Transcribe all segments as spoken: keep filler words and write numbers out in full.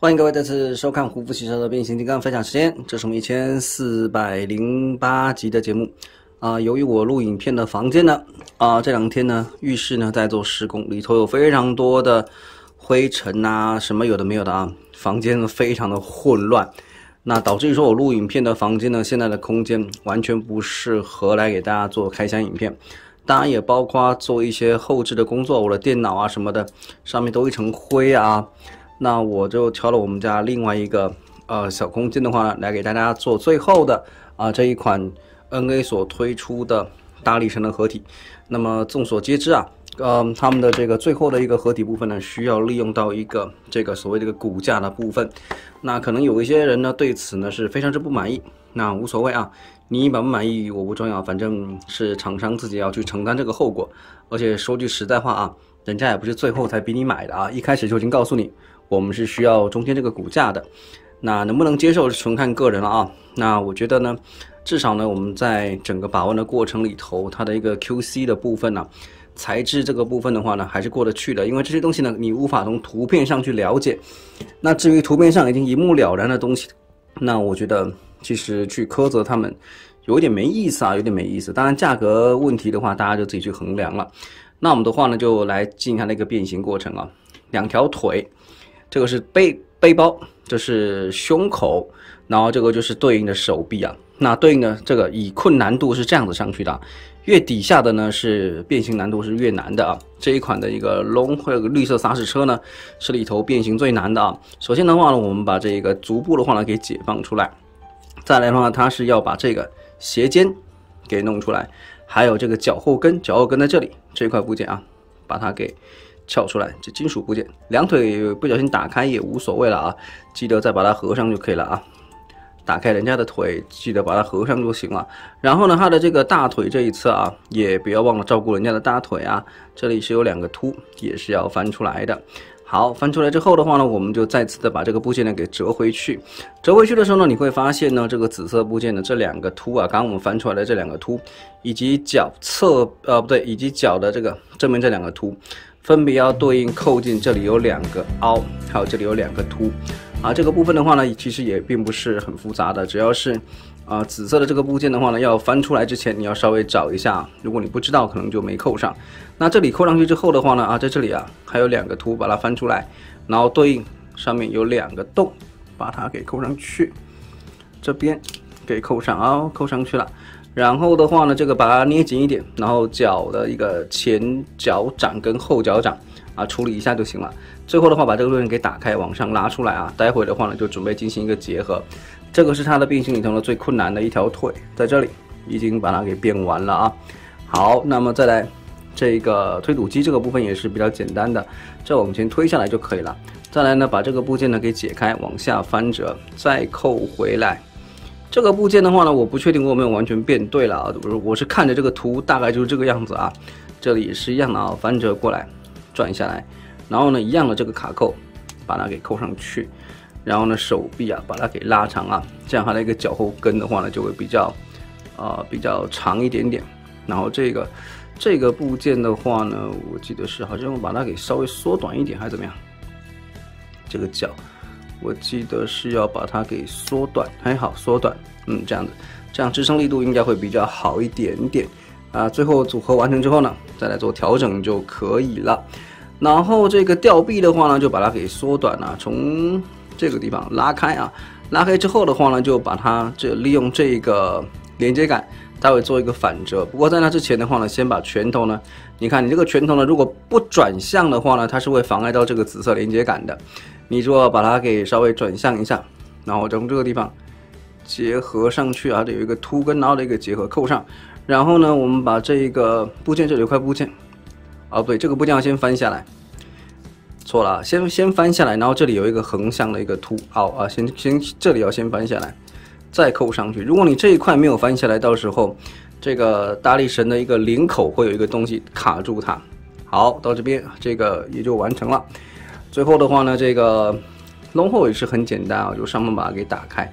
欢迎各位再次收看胡副骑手的变形金刚分享时间，这是我们一千四百零八集的节目啊、呃。由于我录影片的房间呢啊、呃，这两天呢浴室呢在做施工，里头有非常多的灰尘啊，什么有的没有的啊，房间非常的混乱，那导致于说我录影片的房间呢，现在的空间完全不适合来给大家做开箱影片。 当然也包括做一些后置的工作，我的电脑啊什么的，上面都一层灰啊。那我就挑了我们家另外一个呃小空间的话呢，来给大家做最后的啊、呃、这一款 N A 所推出的大力神的合体。那么众所皆知啊，呃他们的这个最后的一个合体部分呢，需要利用到一个这个所谓这个骨架的部分。那可能有一些人呢对此呢是非常之不满意，那无所谓啊。 你满不满意我不重要，反正是厂商自己要去承担这个后果。而且说句实在话啊，人家也不是最后才逼你买的啊，一开始就已经告诉你，我们是需要中间这个骨架的。那能不能接受，纯看个人了啊。那我觉得呢，至少呢，我们在整个把玩的过程里头，它的一个 Q C 的部分呢、啊，材质这个部分的话呢，还是过得去的，因为这些东西呢，你无法从图片上去了解。那至于图片上已经一目了然的东西，那我觉得。 其实去苛责他们，有点没意思啊，有点没意思。当然，价格问题的话，大家就自己去衡量了。那我们的话呢，就来进行它的一个变形过程啊。两条腿，这个是背背包，这是胸口，然后这个就是对应的手臂啊。那对应的这个以困难度是这样子上去的、啊，越底下的呢是变形难度是越难的啊。这一款的一个龙或者绿色砂石车呢，是里头变形最难的啊。首先的话呢，我们把这个足部的话呢给解放出来。 再来的话，它是要把这个鞋尖给弄出来，还有这个脚后跟，脚后跟在这里这一块部件啊，把它给撬出来，这金属部件。两腿不小心打开也无所谓了啊，记得再把它合上就可以了啊。打开人家的腿，记得把它合上就行了。然后呢，它的这个大腿这一侧啊，也不要忘了照顾人家的大腿啊，这里是有两个凸，也是要翻出来的。 好，翻出来之后的话呢，我们就再次的把这个部件呢给折回去。折回去的时候呢，你会发现呢，这个紫色部件的这两个凸啊，刚刚我们翻出来的这两个凸，以及脚侧呃不对，以及脚的这个正面这两个凸，分别要对应扣进这里有两个凹，还有这里有两个凸。啊，这个部分的话呢，其实也并不是很复杂的，只要是啊、呃、紫色的这个部件的话呢，要翻出来之前你要稍微找一下，如果你不知道，可能就没扣上。 那这里扣上去之后的话呢，啊，在这里啊还有两个凸，把它翻出来，然后对应上面有两个洞，把它给扣上去，这边给扣上啊、哦，扣上去了。然后的话呢，这个把它捏紧一点，然后脚的一个前脚掌跟后脚掌啊处理一下就行了。最后的话，把这个部分给打开，往上拉出来啊。待会的话呢，就准备进行一个结合。这个是它的变形里头呢最困难的一条腿，在这里已经把它给变完了啊。好，那么再来。 这个推土机这个部分也是比较简单的，再往前推下来就可以了。再来呢，把这个部件呢给解开，往下翻折，再扣回来。这个部件的话呢，我不确定我有没有完全变对了啊，我是看着这个图大概就是这个样子啊。这里也是一样的啊，翻折过来，转下来，然后呢一样的这个卡扣，把它给扣上去，然后呢手臂啊把它给拉长啊，这样它的一个脚后跟的话呢就会比较，呃比较长一点点。然后这个。 这个部件的话呢，我记得是好像我把它给稍微缩短一点，还是怎么样？这个脚，我记得是要把它给缩短，还好缩短，嗯，这样子，这样支撑力度应该会比较好一点点啊。最后组合完成之后呢，再来做调整就可以了。然后这个吊臂的话呢，就把它给缩短了，从这个地方拉开啊，拉开之后的话呢，就把它这利用这个连接杆。 待会做一个反折，不过在那之前的话呢，先把拳头呢，你看你这个拳头呢，如果不转向的话呢，它是会妨碍到这个紫色连接杆的。你如果把它给稍微转向一下，然后从这个地方结合上去啊，这有一个凸跟凹的一个结合扣上。然后呢，我们把这个部件这里有块部件，啊不对，这个部件要先翻下来，错了，先先翻下来，然后这里有一个横向的一个凸凹啊，先先这里要先翻下来。 再扣上去。如果你这一块没有翻下来，到时候这个大力神的一个领口会有一个东西卡住它。好，到这边这个也就完成了。最后的话呢，这个龙后也是很简单啊，就上面把它给打开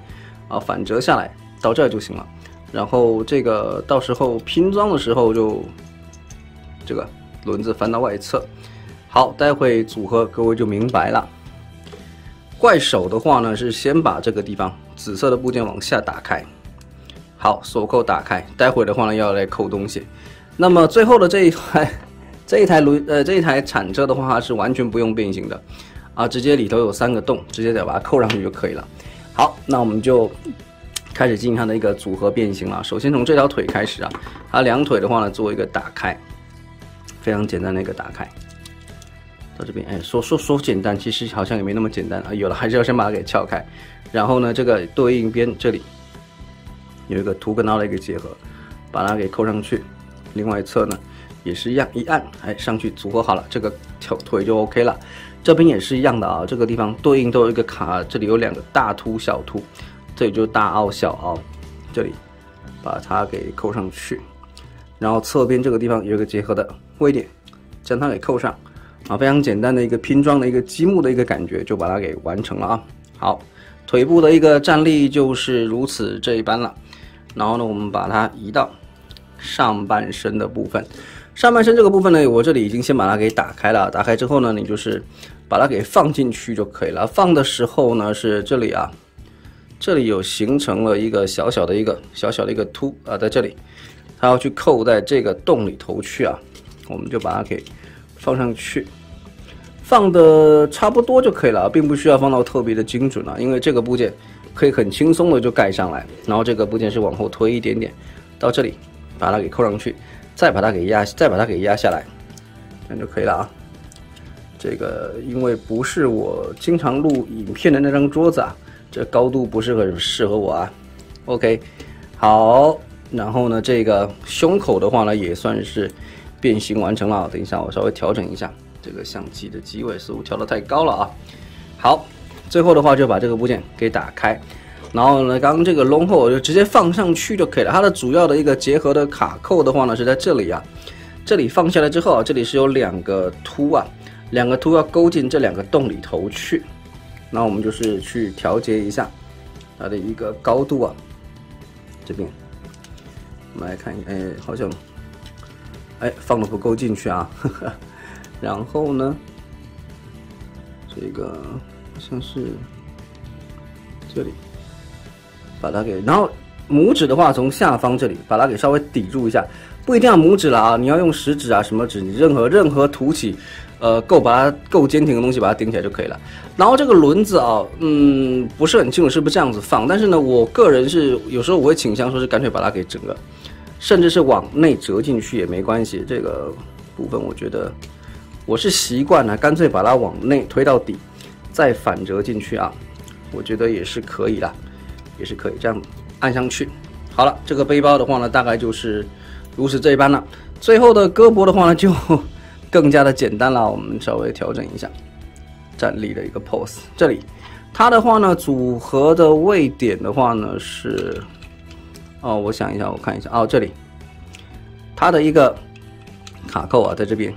啊，反折下来到这就行了。然后这个到时候拼装的时候就这个轮子翻到外侧。好，待会组合各位就明白了。怪手的话呢，是先把这个地方紫色的部件往下打开，好，锁扣打开，待会的话呢要来扣东西。那么最后的这一台，这一台轮呃这一台铲车的话，它是完全不用变形的，啊，直接里头有三个洞，直接再把它扣上去就可以了。好，那我们就开始进行它的一个组合变形了。首先从这条腿开始啊，它两腿的话呢做一个打开，非常简单的一个打开。 到这边，哎，说说说简单，其实好像也没那么简单啊。有了，还是要先把它给撬开，然后呢，这个对应边这里有一个图跟凹的一个结合，把它给扣上去。另外一侧呢，也是一样，一按，哎，上去组合好了，这个条腿就 OK 了。这边也是一样的啊，这个地方对应都有一个卡，这里有两个大凸小凸，这里就大凹小凹，这里把它给扣上去，然后侧边这个地方有一个结合的微点，将它给扣上。 啊，非常简单的一个拼装的一个积木的一个感觉，就把它给完成了啊。好，腿部的一个站立就是如此这一般了。然后呢，我们把它移到上半身的部分。上半身这个部分呢，我这里已经先把它给打开了。打开之后呢，你就是把它给放进去就可以了。放的时候呢，是这里啊，这里有形成了一个小小的一个小小的一个凸啊，在这里，它要去扣在这个洞里头去啊，我们就把它给。 放上去，放的差不多就可以了，并不需要放到特别的精准了，因为这个部件可以很轻松的就盖上来，然后这个部件是往后推一点点，到这里把它给扣上去，再把它给压，再把它给压下来，这样就可以了啊。这个因为不是我经常录影片的那张桌子啊，这高度不是很适合我啊。OK， 好，然后呢，这个胸口的话呢，也算是。 变形完成了，等一下我稍微调整一下这个相机的机位，似乎调得太高了啊。好，最后的话就把这个部件给打开，然后呢，刚刚这个龙后我就直接放上去就可以了。它的主要的一个结合的卡扣的话呢是在这里啊，这里放下来之后啊，这里是有两个凸啊，两个凸要勾进这两个洞里头去。那我们就是去调节一下它的一个高度啊，这边我们来看，哎，好像。 哎，放的不够进去啊，呵呵，然后呢，这个好像是这里，把它给，然后拇指的话，从下方这里把它给稍微抵住一下，不一定要拇指了啊，你要用食指啊什么指，你任何任何凸起，呃，够把它够坚挺的东西把它顶起来就可以了。然后这个轮子啊，嗯，不是很清楚是不是这样子放，但是呢，我个人是有时候我会倾向说是干脆把它给整个。 甚至是往内折进去也没关系，这个部分我觉得我是习惯了，干脆把它往内推到底，再反折进去啊，我觉得也是可以的，也是可以这样按上去。好了，这个背包的话呢，大概就是如此这一般了。最后的胳膊的话呢，就更加的简单了，我们稍微调整一下站立的一个 pose。这里它的话呢，组合的位点的话呢是。 哦，我想一下，我看一下哦，这里，它的一个卡扣啊，在这边，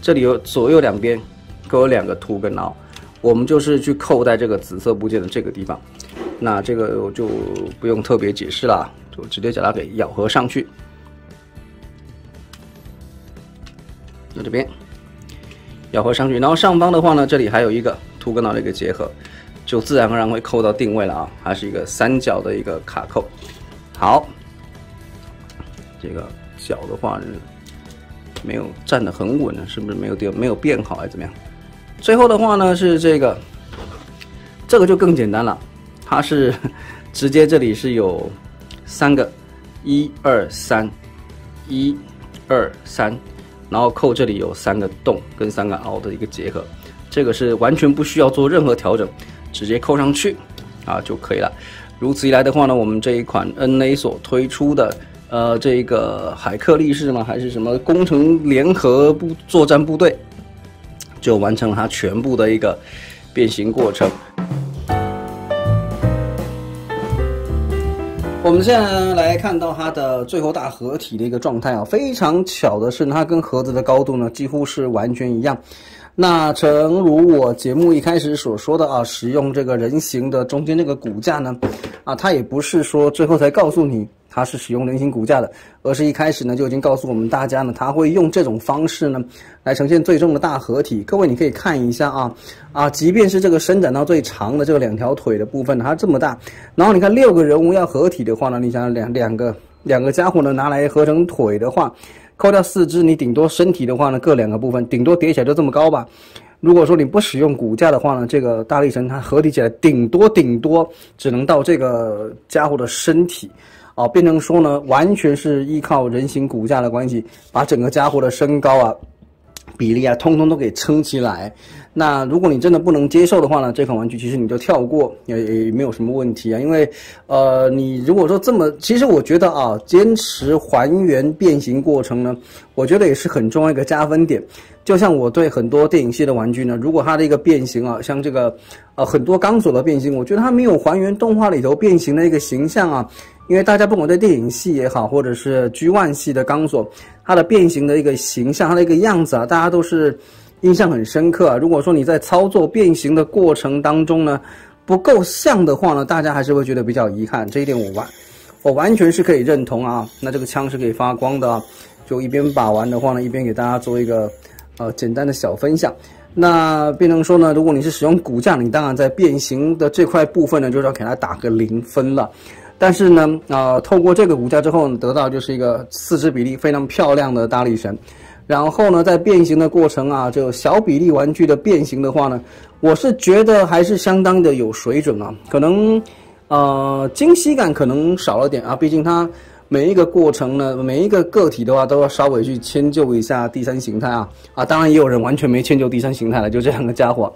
这里有左右两边各有两个凸跟凹，我们就是去扣在这个紫色部件的这个地方。那这个我就不用特别解释了，就直接将它给咬合上去。在这边咬合上去，然后上方的话呢，这里还有一个凸跟凹的一个结合，就自然而然会扣到定位了啊，它是一个三角的一个卡扣。 好，这个脚的话没有站得很稳呢，是不是没有变没有变好还是怎么样？最后的话呢是这个，这个就更简单了，它是直接这里是有三个，一二三，一二三，然后扣这里有三个洞跟三个凹的一个结合，这个是完全不需要做任何调整，直接扣上去啊就可以了。 如此一来的话呢，我们这一款 N A 所推出的，呃，这个海克力士吗？还是什么工程联合部作战部队，就完成了它全部的一个变形过程。我们现在来看到它的最后大合体的一个状态啊，非常巧的是，它跟盒子的高度呢几乎是完全一样。 那诚如我节目一开始所说的啊，使用这个人形的中间这个骨架呢，啊，它也不是说最后才告诉你它是使用菱形骨架的，而是一开始呢就已经告诉我们大家呢，它会用这种方式呢来呈现最终的大合体。各位你可以看一下啊啊，即便是这个伸展到最长的这个两条腿的部分，它这么大，然后你看六个人物要合体的话呢，你想两两个两个家伙呢拿来合成腿的话，扣掉四肢，你顶多身体的话呢各两个部分，顶多叠起来就这么高吧。如果说你不使用骨架的话呢，这个大力神它合体起来顶多顶多只能到这个家伙的身体啊，变成说呢，完全是依靠人形骨架的关系，把整个家伙的身高啊、比例啊，通通都给撑起来。那如果你真的不能接受的话呢，这款玩具其实你就跳过也也没有什么问题啊，因为呃，你如果说这么，其实我觉得啊，坚持还原变形过程呢，我觉得也是很重要一个加分点。就像我对很多电影系的玩具呢，如果它的一个变形啊，像这个呃很多钢索的变形，我觉得它没有还原动画里头变形的一个形象啊。因为大家不管在电影系也好，或者是 G 一 系的钢索，它的变形的一个形象，它的一个样子啊，大家都是印象很深刻啊。如果说你在操作变形的过程当中呢，不够像的话呢，大家还是会觉得比较遗憾。这一点我完我完全是可以认同啊。那这个枪是可以发光的啊，就一边把玩的话呢，一边给大家做一个呃简单的小分享。那变成说呢，如果你是使用骨架，你当然在变形的这块部分呢，就是要给它打个零分了。但是呢，啊、呃，透过这个骨架之后呢，得到就是一个四肢比例非常漂亮的大力神。然后呢，在变形的过程啊，就小比例玩具的变形的话呢，我是觉得还是相当的有水准啊。可能，呃，惊喜感可能少了点啊，毕竟它每一个过程呢，每一个个体的话，都要稍微去迁就一下第三形态啊啊，当然也有人完全没迁就第三形态了，就这样的家伙。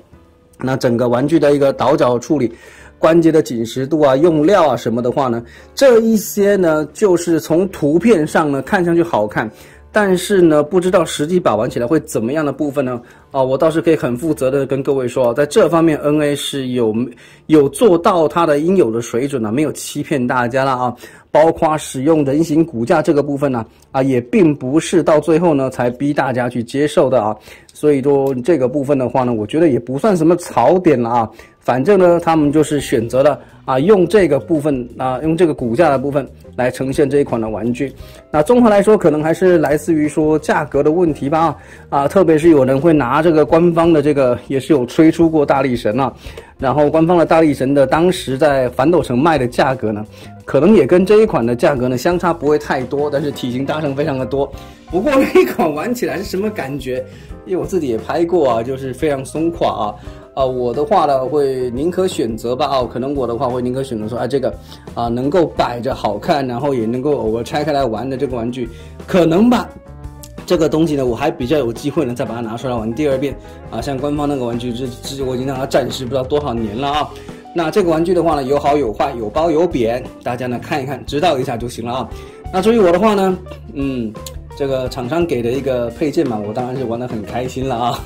那整个玩具的一个倒角处理。关节的紧实度啊，用料啊什么的话呢，这一些呢，就是从图片上呢看上去好看，但是呢，不知道实际把玩起来会怎么样的部分呢？啊，我倒是可以很负责的跟各位说，在这方面 N A 是有有做到它的应有的水准啊，没有欺骗大家了啊。包括使用人形骨架这个部分呢、啊，啊，也并不是到最后呢才逼大家去接受的啊。所以说这个部分的话呢，我觉得也不算什么槽点了啊。反正呢，他们就是选择了啊，用这个部分啊，用这个骨架的部分来呈现这一款的玩具。那综合来说，可能还是来自于说价格的问题吧啊，啊，特别是有人会拿这个官方的这个，也是有吹出过大力神啊，然后官方的大力神的当时在反斗城卖的价格呢，可能也跟这一款的价格呢相差不会太多，但是体型搭乘非常的多。不过那一款玩起来是什么感觉？因为我自己也拍过啊，就是非常松垮啊。啊、呃，我的话呢，会宁可选择吧，哦，可能我的话会宁可选择说，啊，这个，啊、呃，能够摆着好看，然后也能够偶尔拆开来玩的这个玩具，可能吧，这个东西呢，我还比较有机会呢，再把它拿出来玩第二遍，啊，像官方那个玩具，这这我已经让它暂时不知道多少年了啊。那这个玩具的话呢，有好有坏，有包有扁，大家呢看一看，知道一下就行了啊。那至于我的话呢，嗯。这个厂商给的一个配件嘛，我当然是玩得很开心了啊。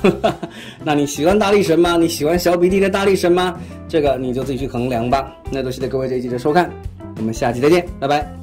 那你喜欢大力神吗？你喜欢小比例的大力神吗？这个你就自己去衡量吧。那多谢各位这一集的收看，我们下期再见，拜拜。